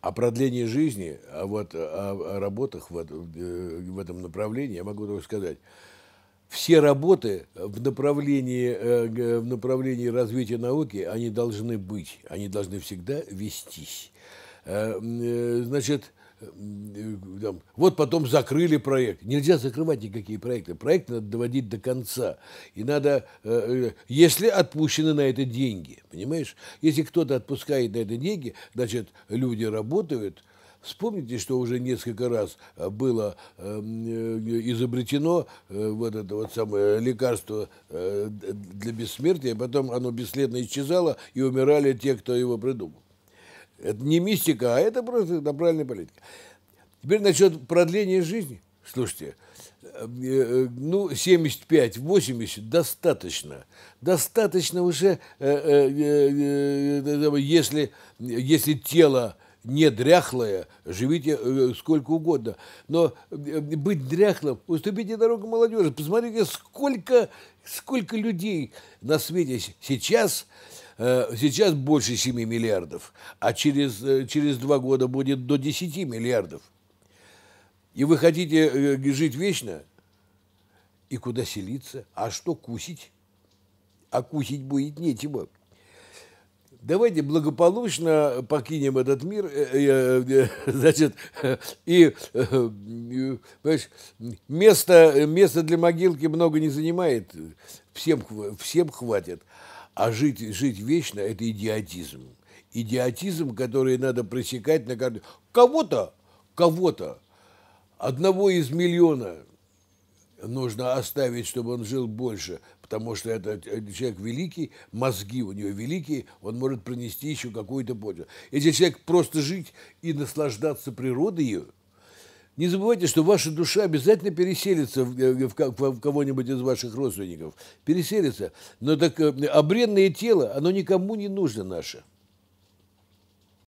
О продлении жизни, а вот о работах в этом направлении я могу только сказать. Все работы в направлении развития науки, они должны быть, они должны всегда вестись. Значит, вот потом закрыли проект. Нельзя закрывать никакие проекты. Проект надо доводить до конца. И надо, если отпущены на это деньги, понимаешь? Если кто-то отпускает на это деньги, значит, люди работают. Вспомните, что уже несколько раз было изобретено вот это вот самое лекарство для бессмертия, потом оно бесследно исчезало, и умирали те, кто его придумал. Это не мистика, а это просто правильная политика. Теперь насчет продления жизни. Слушайте, ну, 75-80 достаточно. Достаточно уже, если тело не дряхлое, живите сколько угодно. Но быть дряхлым, уступите дорогу молодежи. Посмотрите, сколько людей на свете сейчас. Сейчас больше 7 миллиардов, а через 2 года будет до 10 миллиардов. И вы хотите жить вечно? И куда селиться? А что кусить? А кусить будет нечего. Давайте благополучно покинем этот мир, значит, и места для могилки много не занимает, всем хватит. А жить вечно – это идиотизм. Идиотизм, который надо пресекать на каждом. Кого-то, одного из миллиона нужно оставить, чтобы он жил больше, потому что этот человек великий, мозги у него великие, он может принести еще какую-то пользу. Если человек просто жить и наслаждаться природой, не забывайте, что ваша душа обязательно переселится в кого-нибудь из ваших родственников. Переселится. Но так, а бренное тело, оно никому не нужно наше.